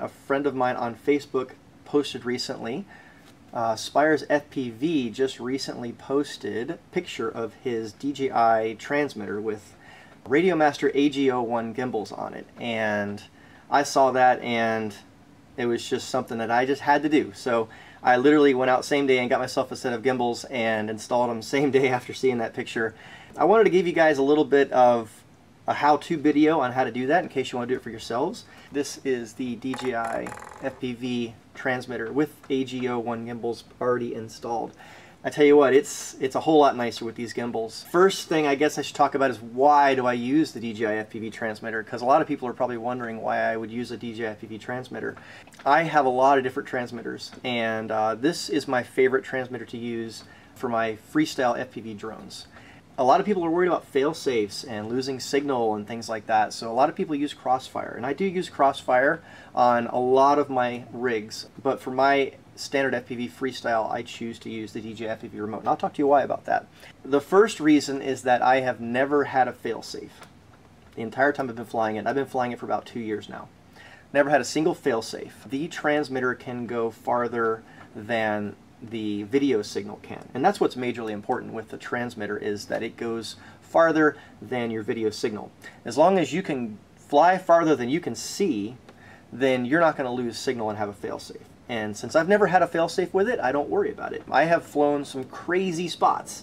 A friend of mine on Facebook posted recently, Spires FPV just recently posted a picture of his DJI transmitter with Radiomaster AG01 gimbals on it, and I saw that and it was just something that I just had to do. So I literally went out same day and got myself a set of gimbals and installed them same day after seeing that picture. I wanted to give you guys a little bit of a how-to video on how to do that in case you want to do it for yourselves. This is the DJI FPV transmitter with AG01 gimbals already installed. I tell you what, it's a whole lot nicer with these gimbals. First thing I guess I should talk about is why do I use the DJI FPV transmitter, because a lot of people are probably wondering why I would use a DJI FPV transmitter. I have a lot of different transmitters, and this is my favorite transmitter to use for my freestyle FPV drones. A lot of people are worried about fail-safes and losing signal and things like that, so a lot of people use Crossfire, and I do use Crossfire on a lot of my rigs, but for my standard FPV freestyle I choose to use the DJI FPV remote, and I'll talk to you why about that. The first reason is that I have never had a fail-safe. The entire time I've been flying it, I've been flying it for about 2 years now, never had a single fail-safe. The transmitter can go farther than the video signal can, and that's what's majorly important with the transmitter, is that it goes farther than your video signal. As long as you can fly farther than you can see, then you're not going to lose signal and have a fail-safe. And since I've never had a fail-safe with it, I don't worry about it. I have flown some crazy spots.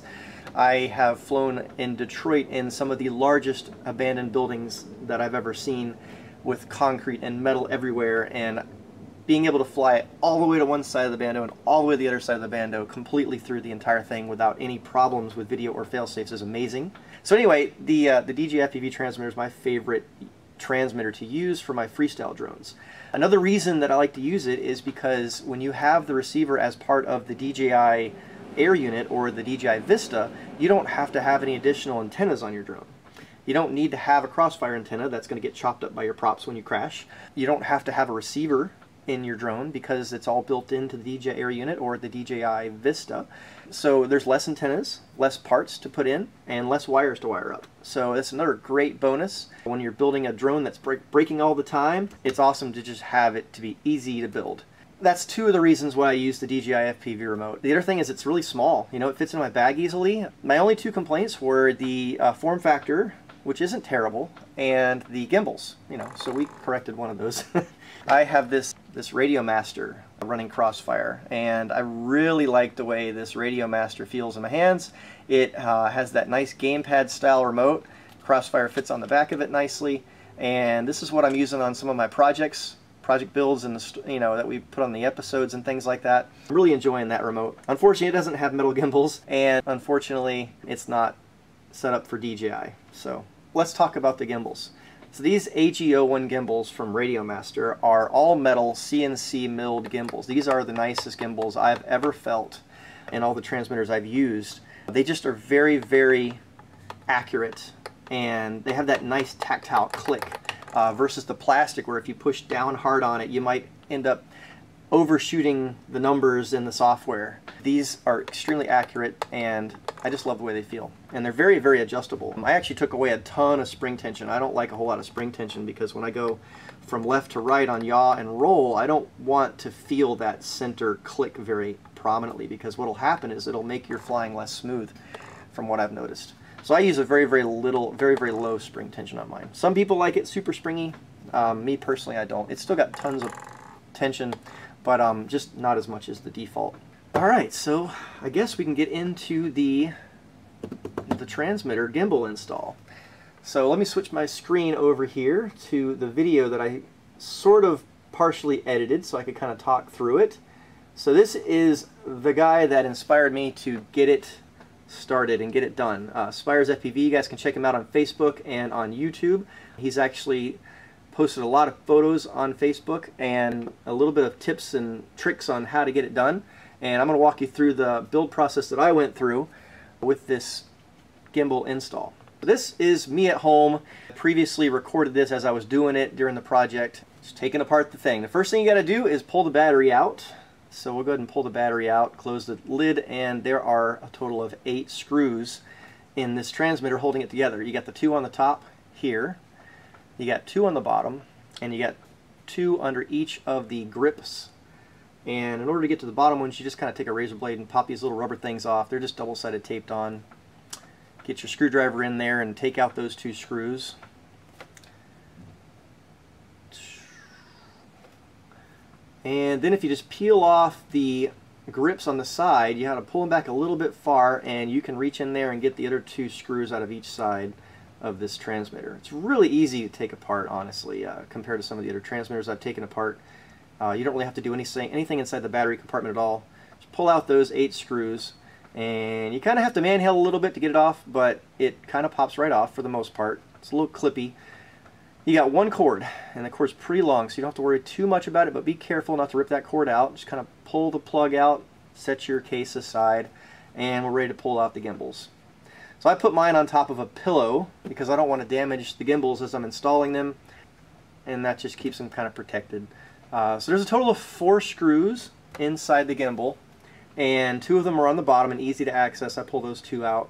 I have flown in Detroit in some of the largest abandoned buildings that I've ever seen, with concrete and metal everywhere, and being able to fly it all the way to one side of the bando and all the way to the other side of the bando, completely through the entire thing without any problems with video or fail-safes, is amazing. So anyway, the DJI FPV transmitter is my favorite transmitter to use for my freestyle drones. Another reason that I like to use it is because when you have the receiver as part of the DJI Air unit or the DJI Vista, you don't have to have any additional antennas on your drone. You don't need to have a Crossfire antenna that's going to get chopped up by your props when you crash. You don't have to have a receiver in your drone because it's all built into the DJI Air unit or the DJI Vista. So there's less antennas, less parts to put in, and less wires to wire up. So that's another great bonus. When you're building a drone that's breaking all the time, it's awesome to just have it to be easy to build. That's two of the reasons why I use the DJI FPV remote. The other thing is it's really small. You know, it fits in my bag easily. My only two complaints were the form factor, which isn't terrible, and the gimbals, you know, so we corrected one of those. I have this Radiomaster running Crossfire, and I really like the way this Radiomaster feels in my hands. It has that nice gamepad style remote. Crossfire fits on the back of it nicely, and this is what I'm using on some of my project builds, and you know, that we put on the episodes and things like that. I'm really enjoying that remote. Unfortunately, it doesn't have metal gimbals, and unfortunately, it's not set up for DJI. So let's talk about the gimbals. So these AG01 gimbals from Radiomaster are all metal CNC milled gimbals. These are the nicest gimbals I've ever felt in all the transmitters I've used. They just are very, very accurate, and they have that nice tactile click versus the plastic, where if you push down hard on it, you might end up overshooting the numbers in the software. These are extremely accurate, and I just love the way they feel. And they're very, very adjustable. I actually took away a ton of spring tension. I don't like a whole lot of spring tension because when I go from left to right on yaw and roll, I don't want to feel that center click very prominently, because what'll happen is it'll make your flying less smooth, from what I've noticed. So I use a very, very little, very, very low spring tension on mine. Some people like it super springy. Me personally, I don't. It's still got tons of tension, but just not as much as the default. Alright, so I guess we can get into the transmitter gimbal install. So let me switch my screen over here to the video that I sort of partially edited so I could kind of talk through it. So this is the guy that inspired me to get it started and get it done. Spires FPV, you guys can check him out on Facebook and on YouTube. He's actually posted a lot of photos on Facebook and a little bit of tips and tricks on how to get it done. And I'm going to walk you through the build process that I went through with this gimbal install. This is me at home. I previously recorded this as I was doing it during the project. Just taking apart the thing. The first thing you got to do is pull the battery out. So we'll go ahead and pull the battery out, close the lid, and there are a total of 8 screws in this transmitter holding it together. You got the 2 on the top here, you got 2 on the bottom, and you got two under each of the grips. And in order to get to the bottom ones, you just kind of take a razor blade and pop these little rubber things off. They're just double-sided taped on. Get your screwdriver in there and take out those two screws. And then if you just peel off the grips on the side, you have to pull them back a little bit far, and you can reach in there and get the other two screws out of each side of this transmitter. It's really easy to take apart, honestly, compared to some of the other transmitters I've taken apart. You don't really have to do anything inside the battery compartment at all. Just pull out those 8 screws, and you kind of have to manhandle a little bit to get it off, but it kind of pops right off for the most part. It's a little clippy. You got one cord, and the cord's pretty long, so you don't have to worry too much about it, but be careful not to rip that cord out. Just kind of pull the plug out, set your case aside, and we're ready to pull out the gimbals. So I put mine on top of a pillow because I don't want to damage the gimbals as I'm installing them, and that just keeps them kind of protected. So there's a total of 4 screws inside the gimbal, and 2 of them are on the bottom and easy to access. I pull those 2 out.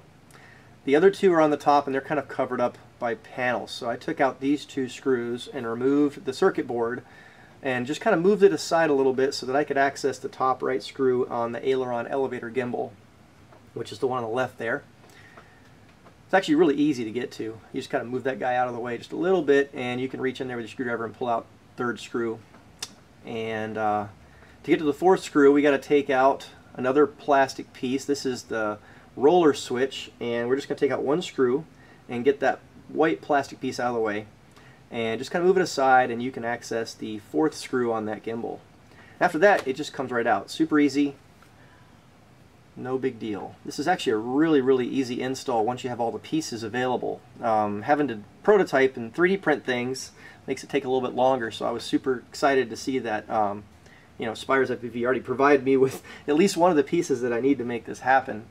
The other 2 are on the top, and they're kind of covered up by panels. So I took out these 2 screws and removed the circuit board and just kind of moved it aside a little bit so that I could access the top right screw on the aileron elevator gimbal, which is the one on the left there. It's actually really easy to get to. You just kind of move that guy out of the way just a little bit, and you can reach in there with your screwdriver and pull out 3rd screw. And to get to the 4th screw, we got to take out another plastic piece. This is the roller switch, and we're just going to take out 1 screw and get that white plastic piece out of the way, and just kind of move it aside, and you can access the 4th screw on that gimbal. After that, it just comes right out. Super easy, no big deal. This is actually a really, really easy install once you have all the pieces available. Having to prototype and 3D print things makes it take a little bit longer, so I was super excited to see that you know, Spires FPV already provided me with at least one of the pieces that I need to make this happen.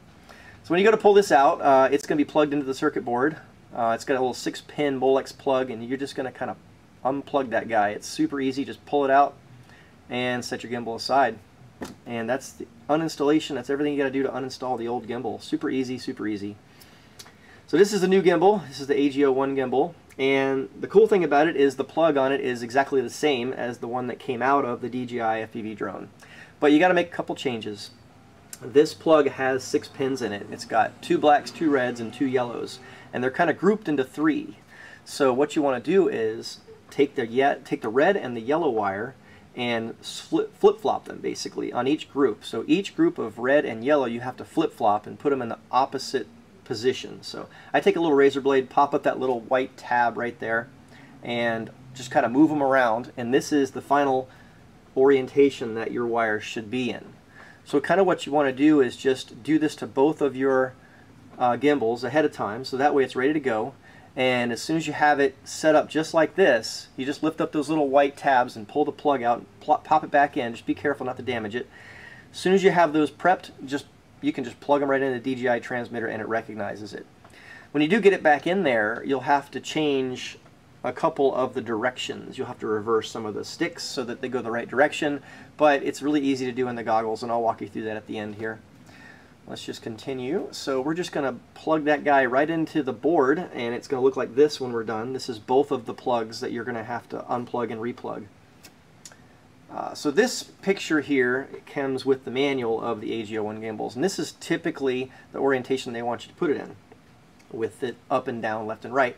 So when you go to pull this out, it's going to be plugged into the circuit board. It's got a little 6-pin Molex plug, and you're just going to kind of unplug that guy. It's super easy. Just pull it out and set your gimbal aside. And that's the uninstallation. That's everything you got to do to uninstall the old gimbal. Super easy, super easy. So this is the new gimbal. This is the AG01 gimbal. And the cool thing about it is the plug on it is exactly the same as the one that came out of the DJI FPV drone. But you got to make a couple changes. This plug has 6 pins in it. It's got 2 blacks, 2 reds, and 2 yellows, and they're kind of grouped into 3. So what you want to do is take the red and the yellow wire and flip-flop them basically on each group. So each group of red and yellow you have to flip-flop and put them in the opposite position. So I take a little razor blade, pop up that little white tab right there, and just kind of move them around, and this is the final orientation that your wire should be in. So kind of what you want to do is just do this to both of your gimbals ahead of time, so that way it's ready to go. And as soon as you have it set up just like this, you just lift up those little white tabs and pull the plug out and pop it back in. Just be careful not to damage it. As soon as you have those prepped, you can just plug them right into the DJI transmitter and it recognizes it. When you do get it back in there, you'll have to change a couple of the directions. You'll have to reverse some of the sticks so that they go the right direction, but it's really easy to do in the goggles, and I'll walk you through that at the end here. Let's just continue. So we're just going to plug that guy right into the board, and it's going to look like this when we're done. This is both of the plugs that you're going to have to unplug and replug. So this picture here comes with the manual of the AG01 gimbals, and this is typically the orientation they want you to put it in, with it up and down, left and right.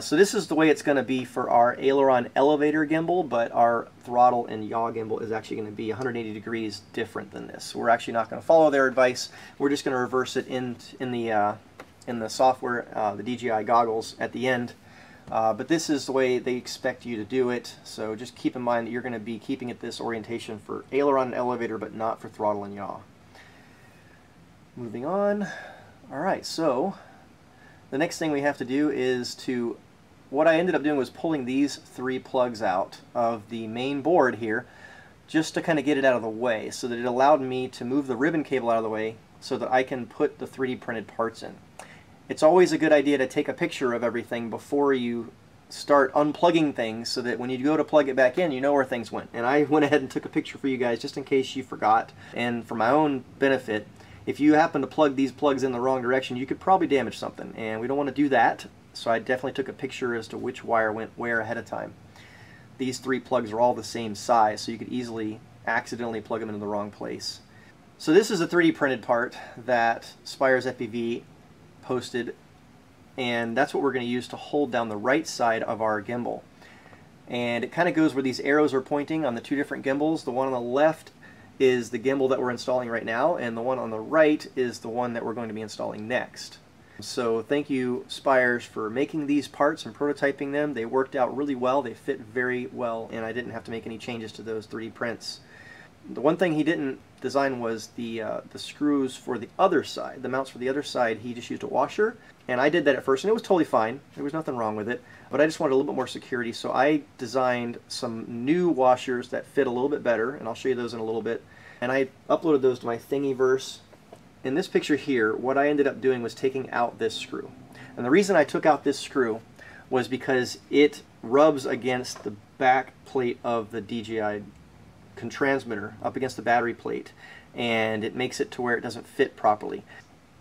So this is the way it's going to be for our aileron elevator gimbal, but our throttle and yaw gimbal is actually going to be 180 degrees different than this. We're actually not going to follow their advice. We're just going to reverse it in the software, the DJI goggles at the end. But this is the way they expect you to do it, so just keep in mind that you're going to be keeping it this orientation for aileron and elevator, but not for throttle and yaw. Moving on. Alright, so the next thing we have to do is what I ended up doing was pulling these 3 plugs out of the main board here just to kind of get it out of the way, so that it allowed me to move the ribbon cable out of the way so that I can put the 3D printed parts in. It's always a good idea to take a picture of everything before you start unplugging things, so that when you go to plug it back in, you know where things went. And I went ahead and took a picture for you guys just in case you forgot, and for my own benefit. If you happen to plug these plugs in the wrong direction, you could probably damage something, and we don't want to do that, so I definitely took a picture as to which wire went where ahead of time. These three plugs are all the same size, so you could easily accidentally plug them into the wrong place. So this is a 3D printed part that Spires FPV posted, and that's what we're going to use to hold down the right side of our gimbal. And it kind of goes where these arrows are pointing on the two different gimbals. The one on the left is the gimbal that we're installing right now, and the one on the right is the one that we're going to be installing next. So thank you, Spires, for making these parts and prototyping them. They worked out really well, they fit very well, and I didn't have to make any changes to those 3D prints. The one thing he didn't design was the screws for the other side, the mounts for the other side. He just used a washer, and I did that at first, and it was totally fine. There was nothing wrong with it, but I just wanted a little bit more security, so I designed some new washers that fit a little bit better, and I'll show you those in a little bit. And I uploaded those to my Thingiverse. In this picture here, what I ended up doing was taking out this screw. And the reason I took out this screw was because it rubs against the back plate of the DJI transmitter, up against the battery plate, and it makes it to where it doesn't fit properly.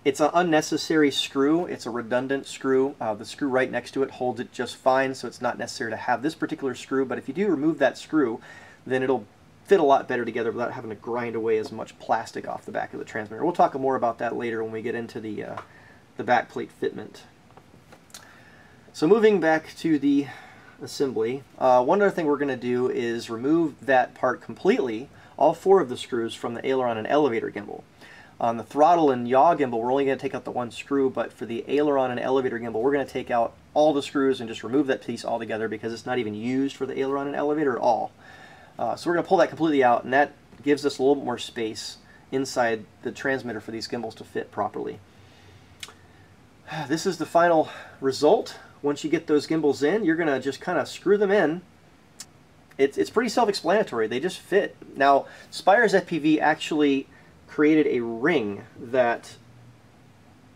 It's an unnecessary screw. It's a redundant screw. The screw right next to it holds it just fine, so it's not necessary to have this particular screw, but if you do remove that screw, then it'll fit a lot better together without having to grind away as much plastic off the back of the transmitter. We'll talk more about that later when we get into the back plate fitment. So moving back to the assembly, one other thing we're going to do is remove that part completely, all four of the screws, from the aileron and elevator gimbal. On the throttle and yaw gimbal, we're only going to take out the one screw, but for the aileron and elevator gimbal, we're going to take out all the screws and just remove that piece altogether because it's not even used for the aileron and elevator at all. So we're going to pull that completely out, and that gives us a little bit more space inside the transmitter for these gimbals to fit properly. This is the final result. Once you get those gimbals in, you're going to just kind of screw them in. It's pretty self-explanatory. They just fit. Now, Spires FPV actually created a ring that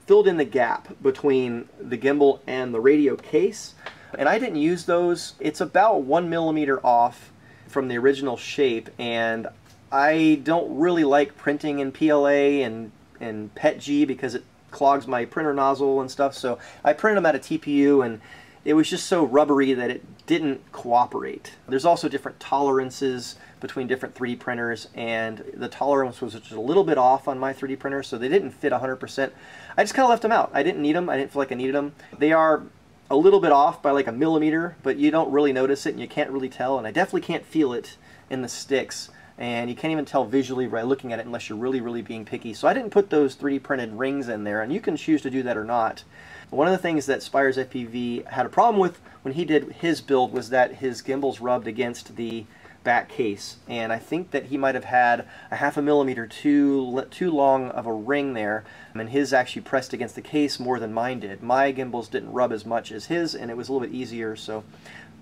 filled in the gap between the gimbal and the radio case, and I didn't use those. It's about 1 millimeter off from the original shape, and I don't really like printing in PLA and PETG because it clogs my printer nozzle and stuff, so I printed them out of TPU, and it was just so rubbery that it didn't cooperate. There's also different tolerances between different 3D printers, and the tolerance was just a little bit off on my 3D printer, so they didn't fit 100%. I just kind of left them out. I didn't need them. I didn't feel like I needed them. They are a little bit off by like 1 millimeter, but you don't really notice it, and you can't really tell, and I definitely can't feel it in the sticks. And you can't even tell visually by looking at it unless you're really, really being picky. So I didn't put those 3D printed rings in there, and you can choose to do that or not. One of the things that Spires FPV had a problem with when he did his build was that his gimbals rubbed against the back case. And I think that he might have had a 0.5 millimeter too long of a ring there, and his actually pressed against the case more than mine did. My gimbals didn't rub as much as his, and it was a little bit easier, so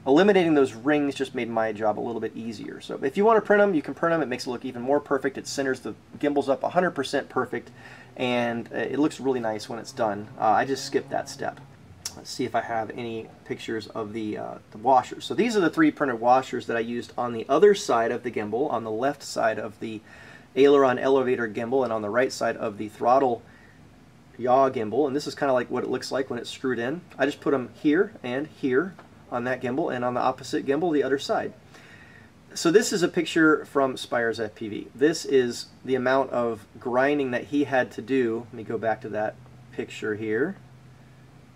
eliminating those rings just made my job a little bit easier. So if you want to print them, you can print them. It makes it look even more perfect. It centers the gimbals up 100% perfect, and it looks really nice when it's done. I just skipped that step. Let's see if I have any pictures of the washers. So these are the 3D printed washers that I used on the other side of the gimbal, on the left side of the aileron elevator gimbal, and on the right side of the throttle yaw gimbal. And this is kind of like what it looks like when it's screwed in. I just put them here and here on that gimbal, and on the opposite gimbal, the other side. So this is a picture from Spires FPV. This is the amount of grinding that he had to do. Let me go back to that picture here.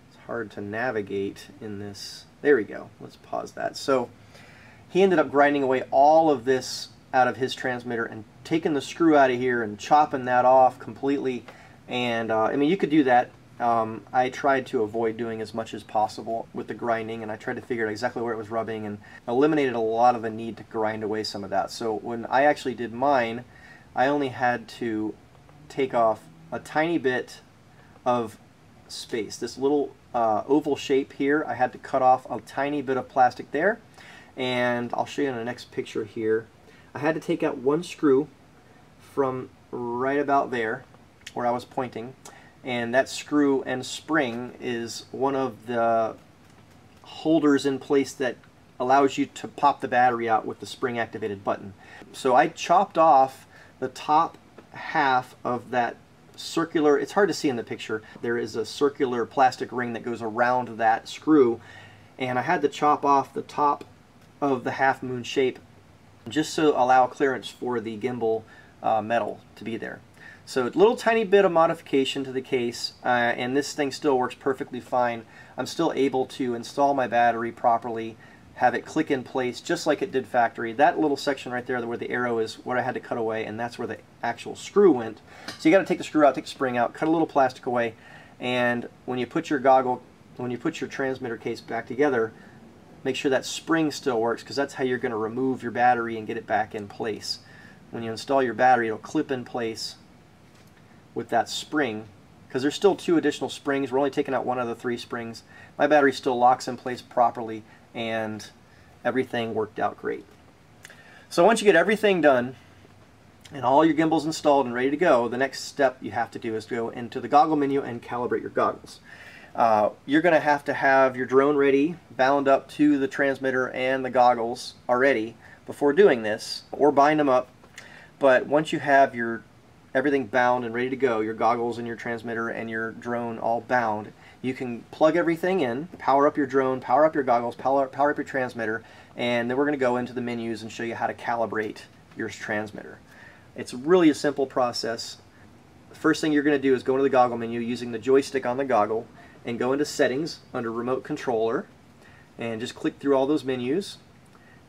It's hard to navigate in this. There we go. Let's pause that. So he ended up grinding away all of this out of his transmitter and taking the screw out of here and chopping that off completely. And I mean, you could do that. I tried to avoid doing as much as possible with the grinding, and I tried to figure out exactly where it was rubbing and eliminated a lot of the need to grind away some of that. So when I actually did mine, I only had to take off a tiny bit of space. This little oval shape here, I had to cut off a tiny bit of plastic there, and I'll show you in the next picture here. I had to take out one screw from right about there where I was pointing. And that screw and spring is one of the holders in place that allows you to pop the battery out with the spring activated button. So I chopped off the top half of that circular, it's hard to see in the picture, there is a circular plastic ring that goes around that screw, and I had to chop off the top of the half moon shape just to allow clearance for the gimbal metal to be there. So a little tiny bit of modification to the case, and this thing still works perfectly fine. I'm still able to install my battery properly, have it click in place just like it did factory. That little section right there where the arrow is what I had to cut away, and that's where the actual screw went. So you got to take the screw out, take the spring out, cut a little plastic away, and when you put your goggle, when you put your transmitter case back together, make sure that spring still works, because that's how you're going to remove your battery and get it back in place. When you install your battery, it'll clip in place with that spring, because there's still 2 additional springs. We're only taking out 1 of the 3 springs. My battery still locks in place properly, and everything worked out great. So once you get everything done and all your gimbals installed and ready to go, the next step you have to do is go into the goggle menu and calibrate your goggles. You're going to have your drone ready, bound up to the transmitter and the goggles already before doing this, or bind them up. But once you have your everything bound and ready to go, your goggles and your transmitter and your drone all bound, you can plug everything in, power up your drone, power up your goggles, power up your transmitter, and then we're going to go into the menus and show you how to calibrate your transmitter. It's really a simple process. The first thing you're going to do is go into the goggle menu using the joystick on the goggle and go into settings under remote controller and just click through all those menus.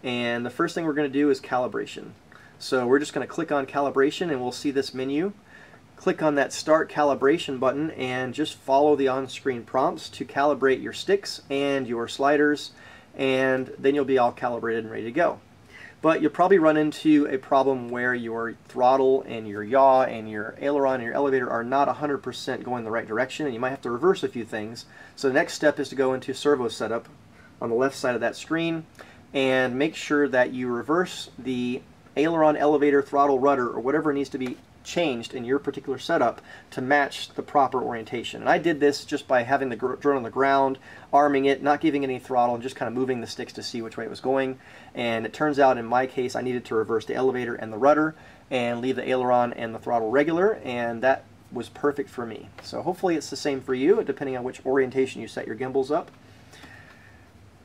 And the first thing we're going to do is calibration. So we're just going to click on calibration and we'll see this menu. Click on that start calibration button and just follow the on-screen prompts to calibrate your sticks and your sliders, and then you'll be all calibrated and ready to go. But you'll probably run into a problem where your throttle and your yaw and your aileron and your elevator are not 100% going the right direction, and you might have to reverse a few things. So the next step is to go into servo setup on the left side of that screen and make sure that you reverse the aileron, elevator, throttle, rudder, or whatever needs to be changed in your particular setup to match the proper orientation. And I did this just by having the drone on the ground, arming it, not giving it any throttle, and just kind of moving the sticks to see which way it was going. And it turns out in my case I needed to reverse the elevator and the rudder and leave the aileron and the throttle regular, and that was perfect for me. So hopefully it's the same for you, depending on which orientation you set your gimbals up.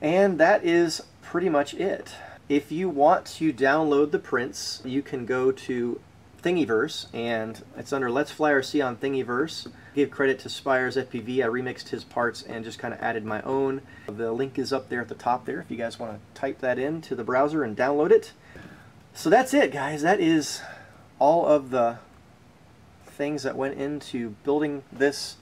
And that is pretty much it. If you want to download the prints, you can go to Thingiverse, and it's under Let's Fly RC on Thingiverse. Give credit to Spires FPV. I remixed his parts and just kind of added my own. The link is up there at the top there if you guys want to type that in to the browser and download it. So that's it, guys. That is all of the things that went into building this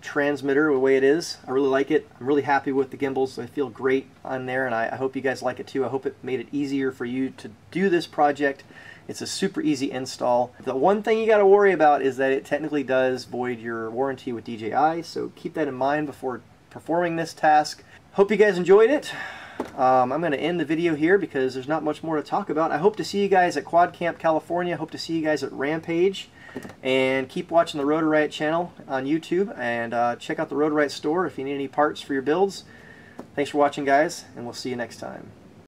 transmitter the way it is. I really like it. I'm really happy with the gimbals. They feel great on there, and I hope you guys like it too. I hope it made it easier for you to do this project. It's a super easy install. The one thing you got to worry about is that it technically does void your warranty with DJI, so keep that in mind before performing this task. Hope you guys enjoyed it. I'm going to end the video here because there's not much more to talk about. I hope to see you guys at Quad Camp California. Hope to see you guys at Rampage. And keep watching the Road to Riot channel on YouTube, and check out the Road to Riot store if you need any parts for your builds. Thanks for watching, guys, and we'll see you next time.